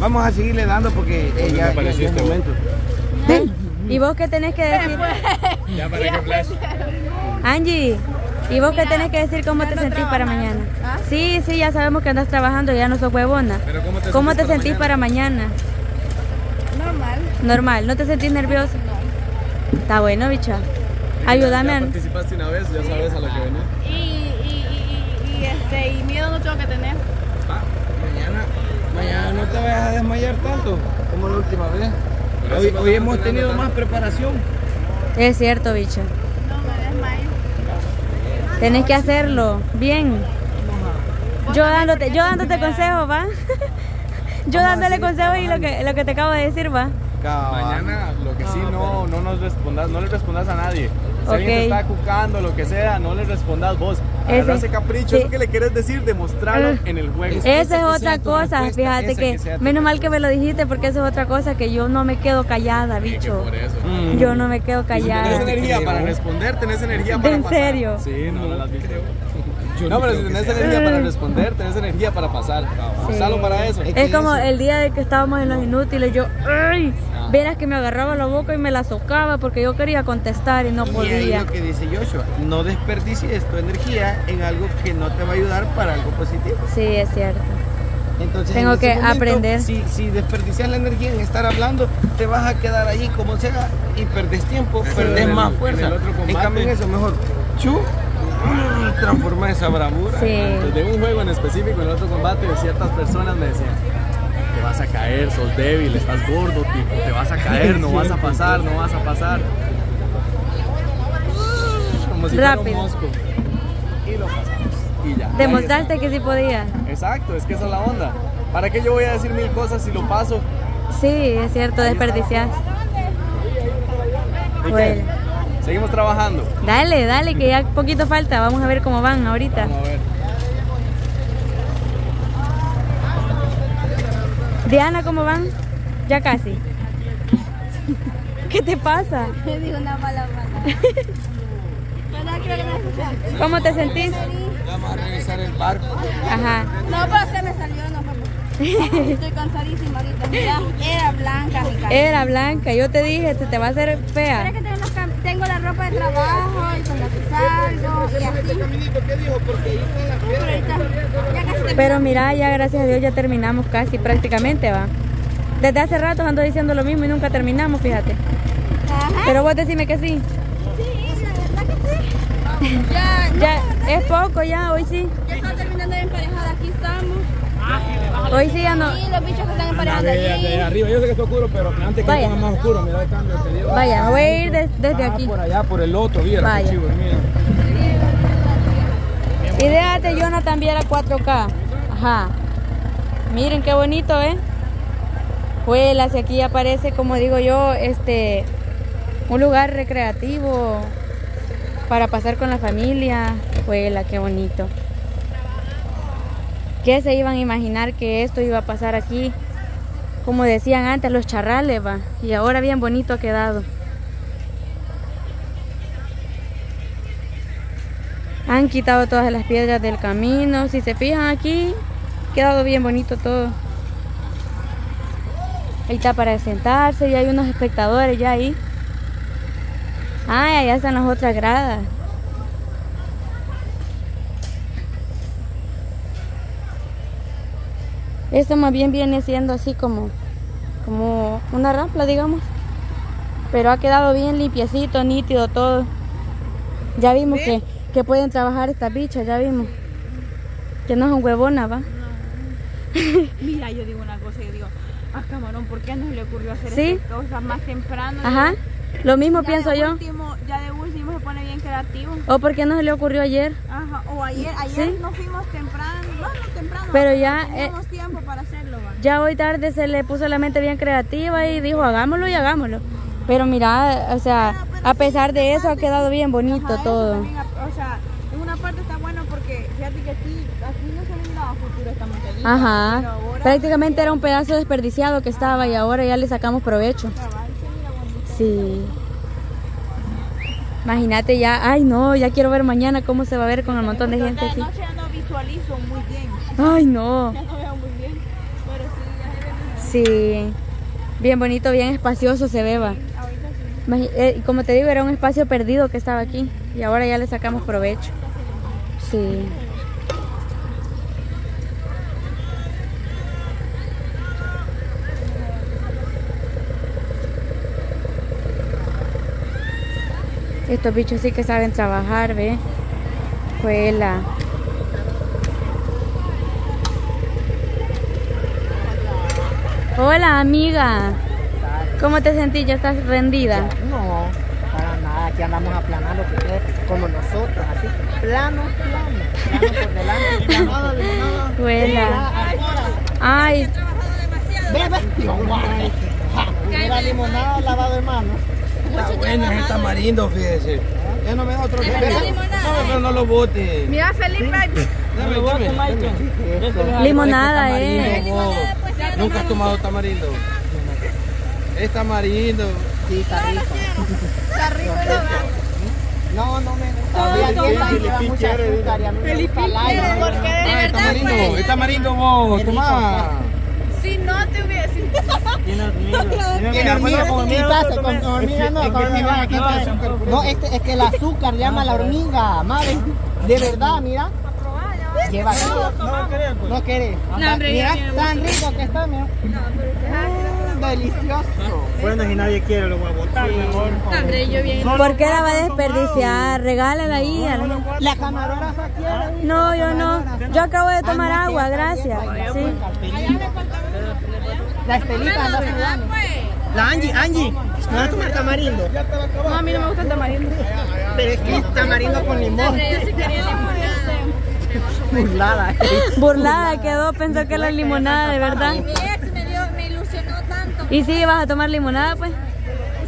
Vamos a seguirle dando porque ya es el momento. ¿Sí? ¿Y vos qué tenés que decir? Ya para que flash. Angie, ¿y vos qué tenés que decir cómo te sentís para mañana? ¿Ah? Sí, sí, ya sabemos que andas trabajando, ya no sos huevona. ¿Pero cómo te sentís para mañana? Normal. Normal, ¿no te sentís nerviosa? No. Está bueno, bicha. Ayúdame. Ya participaste una vez, ya sabes a lo que venís. Y miedo no tengo que tener. Mañana no te vayas a desmayar tanto como la última vez. Hoy hemos tenido más preparación. Es cierto, bicho. No me desmayo. Tenés que hacerlo bien. Yo dándote consejos, ¿va? Yo dándole consejos y lo que te acabo de decir, ¿va? Mañana, lo que sí, no le respondas a nadie. Si alguien te está cucando, lo que sea, no le respondas vos. Ese capricho, sí. Eso que le quieres decir, demostrarlo en el juego. Esa es otra cosa, fíjate que menos mal que me lo dijiste, porque esa es otra cosa que yo no me quedo callada, bicho. Yo no me quedo callada. Si tenés energía para responder, tenés energía para pasar. ¿En serio? Sí, no las vi, creo. No, pero si tenés energía para responder, tenés energía para pasar. Usalo para eso. Es como el día de que estábamos en Los Inútiles, yo, ¡ay! Verás que me agarraba la boca y me la socaba porque yo quería contestar y no podía. Y ahí lo que dice Joshua, no desperdicies tu energía en algo que no te va a ayudar para algo positivo. Sí, es cierto. Entonces, tengo que aprender. Si desperdicias la energía en estar hablando, te vas a quedar allí como sea y perdés tiempo, perdés más fuerza. En cambio en eso, mejor transforma esa bravura. Sí. Desde un juego en específico, en el otro combate, de ciertas personas me decían: te vas a caer, sos débil, estás gordo, tipo, te vas a caer, no vas a pasar, no vas a pasar. Como si fuera un mosco. Y lo pasamos. Y ya. Demostraste que sí podía. Exacto, es que esa es la onda. ¿Para qué yo voy a decir mil cosas si lo paso? Sí, es cierto, desperdiciás. Bueno. Seguimos trabajando. Dale, dale, que ya poquito falta. Vamos a ver cómo van ahorita. Vamos a ver. Diana, ¿cómo van? Ya casi. ¿Qué te pasa? Me dijo una mala palabra. ¿Cómo te sentís? Vamos a revisar el barco. Ajá. No, pero se me salió, no fue. Estoy cansadísima ahorita. Mira, era blanca, Ricardo. Era blanca, yo te dije, te va a hacer fea. Espera que tengo la ropa de trabajo y con la que salgo y así. ¿Qué dijo? Porque ahí está la piedra. Pero mira, ya gracias a Dios ya terminamos casi prácticamente, va. Desde hace rato ando diciendo lo mismo y nunca terminamos, fíjate. Ajá. Pero vos decime que sí. Sí, la verdad que sí. Ya es poco ya, hoy sí. Ya estamos terminando de emparejada, aquí estamos. Hoy sí ya no. Sí, los bichos que están emparejando allí. Arriba, yo sé que está oscuro, pero antes que pongan más oscuro, mira el cambio. Vaya, voy a ir desde aquí. Por allá, por el otro, mira, qué chivo, mira. Idea de Jonathan viera 4K. Ajá, miren qué bonito, ¿eh? Pues hacia aquí aparece, como digo yo, un lugar recreativo para pasar con la familia. Huela, qué bonito. ¿Qué se iban a imaginar que esto iba a pasar aquí? Como decían antes, los charrales, va. Y ahora bien bonito ha quedado. Han quitado todas las piedras del camino. Si se fijan aquí, ha quedado bien bonito todo. Ahí está para sentarse y hay unos espectadores ya ahí. Ah, allá están las otras gradas. Esto más bien viene siendo así como una rampla, digamos. Pero ha quedado bien limpiecito, nítido todo. Ya vimos que pueden trabajar estas bichas, ya vimos. Que no son huevonas, ¿va? No. Mira, yo digo una cosa, yo digo, a Camarón, ¿por qué no le ocurrió hacer estas cosas más temprano? Ajá, lo mismo pienso yo. Ya de último se pone bien creativo. ¿O por qué no se le ocurrió ayer? Ajá, o ayer no fuimos temprano, no temprano. Pero ya... Tenemos tiempo para hacerlo, ¿va? Ya hoy tarde se le puso la mente bien creativa y dijo, hagámoslo y hagámoslo. Pero mira, o sea, a pesar de eso ha quedado bien bonito todo. O sea, en una parte está bueno porque fíjate que aquí no se miraba futuro esta montañita. Ajá. Pero ahora prácticamente era un pedazo desperdiciado que estaba y ahora ya le sacamos provecho. Sí. Imagínate ya, ay no, ya quiero ver mañana cómo se va a ver con el montón de gente. De noche ya no visualizo muy bien. Ay no. Ya no veo muy bien. Pero sí, ya se ve. Sí, bien bonito, bien espacioso se ve, va. Como te digo, era un espacio perdido que estaba aquí y ahora ya le sacamos provecho. Sí. Estos bichos sí que saben trabajar, ¿ve? Cuela. Hola, amiga. ¿Cómo te sentís? ¿Ya estás rendida? No, para nada. Aquí andamos a planar lo que quede, como nosotros, así. Plano, plano. Plano por delante. Plano, de cuela. Ay. Ve. La limonada, lavado de manos. Está bueno, es el tamarindo, fíjese. Ya no me da otro. No, no lo bote. Mira, Felipe. No me bote, Michael. Limonada, ¿Nunca has tomado tamarindo? Es tamarindo. Sí, está rico. Está rico, no, no me gusta. Felipe quiere. Felipe quiere, porque de verdad es tamarindo, vos. Tomá. Si no te hubiera sido. Tiene hormiga con hormiga no, con hormiga aquí. No, es que el azúcar llama a la hormiga, madre. De verdad, mira. Lleva aquí. No querés. Mira, tan rico que está, mira. Delicioso. Bueno, si nadie quiere, lo voy a botar mejor. ¿Por qué la va a desperdiciar? Regálala ahí. La camarógrafa quiere. No, yo no. Yo acabo de tomar agua, gracias. La Estelita anda sudando. La Angie, ¿no vas a tomar tamarindo? No, a mí no me gusta el tamarindo. Pero es que es tamarindo con limón. Yo sí quería limonada. Burlada. Burlada quedó, pensó que era limonada, de verdad. Y mi ex me ilusionó tanto. ¿Y sí, vas a tomar limonada, pues?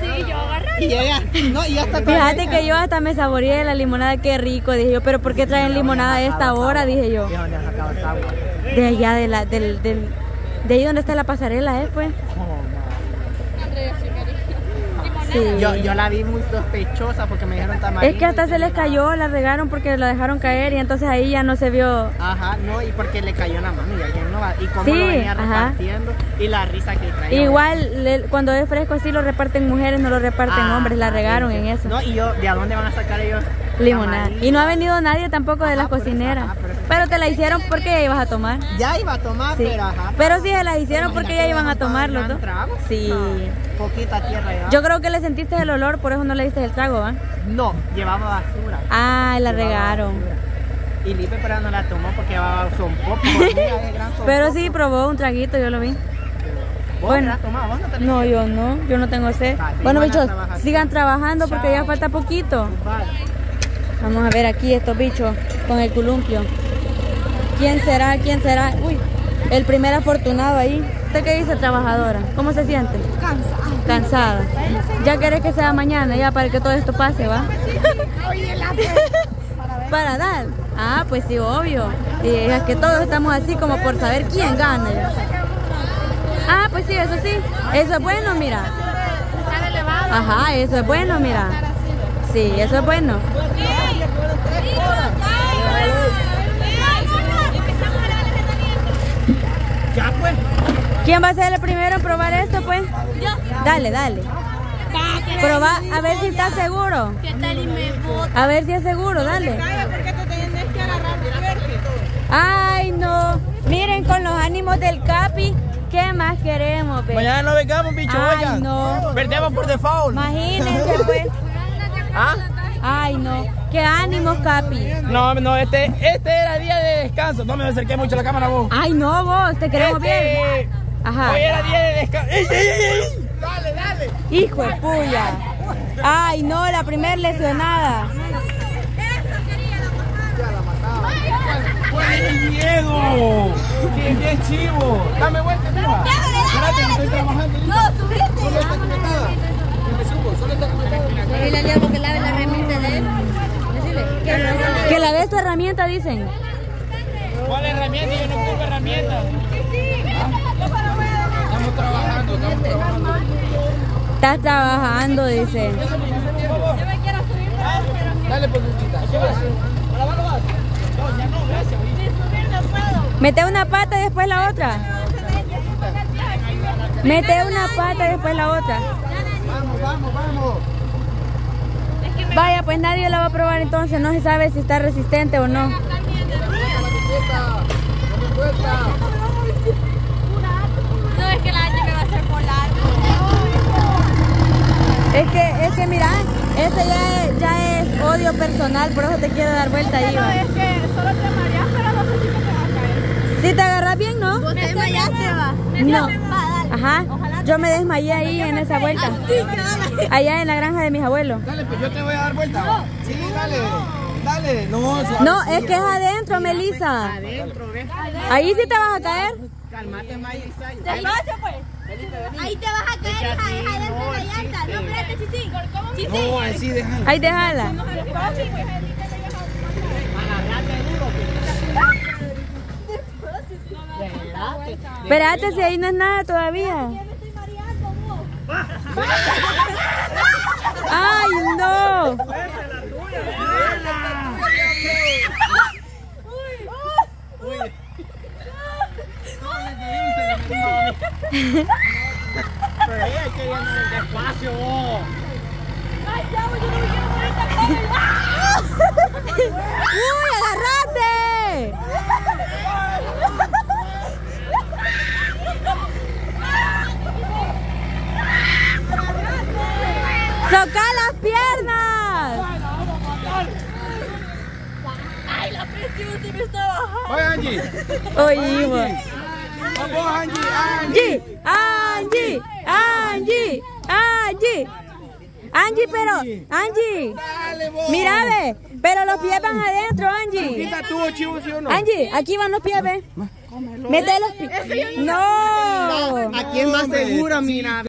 Sí, yo agarré. Y fíjate que yo hasta me saboreé la limonada, qué rico, dije yo. Pero ¿por qué traen limonada a esta hora? Dije yo. De allá, de ahí donde está la pasarela, pues. Sí. Yo la vi muy sospechosa porque me dijeron tamarindo. Es que hasta se les cayó, la regaron porque la dejaron caer y entonces ahí ya no se vio. Ajá, no, y porque le cayó la mano y alguien no va. Y cómo sí, lo venía repartiendo y la risa que traía. Igual, cuando es fresco así lo reparten mujeres, no lo reparten hombres, la regaron en eso. No, y yo, ¿de a dónde van a sacar ellos? Limonada. Y no ha venido nadie tampoco de las cocineras. Pero te la hicieron porque ya ibas a tomar. Ya iba a tomar, sí. Pero ajá. Pero sí se la hicieron porque ya iban a tomar los dos. Sí. No, poquita tierra llevaba. Yo creo que le sentiste el olor, por eso no le diste el trago, ¿va? No, llevaba basura. Ah, la regaron. Y Lipe pero no la tomó porque llevaba sonpop. Pero sí probó un traguito, yo lo vi. Bueno, no, yo no tengo sed. Bueno, bichos, sigan trabajando porque ya falta poquito. Vamos a ver aquí estos bichos con el columpio. ¿Quién será? ¿Quién será? Uy, el primer afortunado ahí. ¿Usted qué dice, trabajadora? ¿Cómo se siente? Cansada. Cansada. Ya querés que sea mañana, ya, para que todo esto pase, ¿va? Para dar. Ah, pues sí, obvio. Y es que todos estamos así como por saber quién gana. Ah, pues sí. Eso es bueno, mira. Ajá, eso es bueno, mira. Sí, eso es bueno. Ya pues. ¿Quién va a ser el primero en probar esto, pues? Yo. Dale. Proba, a ver si está seguro. ¿Qué tal y me bota? A ver si es seguro, dale. Ay, no. Miren, con los ánimos del Capi, ¿qué más queremos, pues? Mañana no vengamos, bicho. Ay, no. Perdemos por default. Imagínense, pues. ¿Ah? Ay, no. ¡Qué ánimos, Capi! No, este era día de descanso. No me acerqué mucho a la cámara, vos. Ay, no, vos. Te queremos bien. Ajá. Hoy era día de descanso. ¡Ey! Dale. Hijo de puya. Ay, no, la primera lesionada. Esta quería la mataba. ¡Qué miedo! ¡Qué chivo! Dame vuelta, mira. Espérate, que estoy trabajando. No, subiste. Solo está conectada. Me subo, solo está conectada. Y la llevo que lave la remita de él. Que la de tu herramienta, dicen. ¿Cuál herramienta? Yo no ocupo herramienta. Estamos trabajando. Estás trabajando, dice. Yo me quiero subir. Dale, poquitita. No, ya no, gracias. Sin subir no puedo. Mete una pata y después la otra. Mete una pata y después la otra. Vamos, vamos, vamos. Vaya, pues nadie la va a probar entonces. No se sabe si está resistente o no. No, es que la H me va a hacer volar. Es que mira, ese ya es odio personal. Por eso te quiero dar vuelta ahí. No, es que solo te mareas, pero no sé si te va a caer. Si te agarras bien, ¿no? Vos te desmayaste, va. No. Ajá. Yo me desmayé ahí en esa vuelta. Allá en la granja de mis abuelos. Dale, pues yo te voy a dar vuelta. Sí, dale. Dale. No, es que es adentro, Melissa. Adentro, ¿ves? Ahí sí te vas a caer. Calmate, Melissa. Despacio, pues. Ahí te vas a caer, hija. Es adentro de la llanta. No, espérate, Chichi. No, así déjala. Ahí déjala. Espérate, si ahí no es nada todavía. ¡Ay, no! ¡Uy, agárrate! ¡Toca las piernas! ¡Ay, la presión se me está bajando! ¡Oye, Angie! ¡Oye, Angie! ¡Vamos, Angie! ¡Angie! ¡Angie! ¡Angie! ¡Angie, pero! ¡Angie! ¡Mira, ve! ¡Pero los pies van adentro, Angie! ¡Angie, aquí van los pies, ve! ¡Mete los pies! ¡No! Aquí es más segura, mira.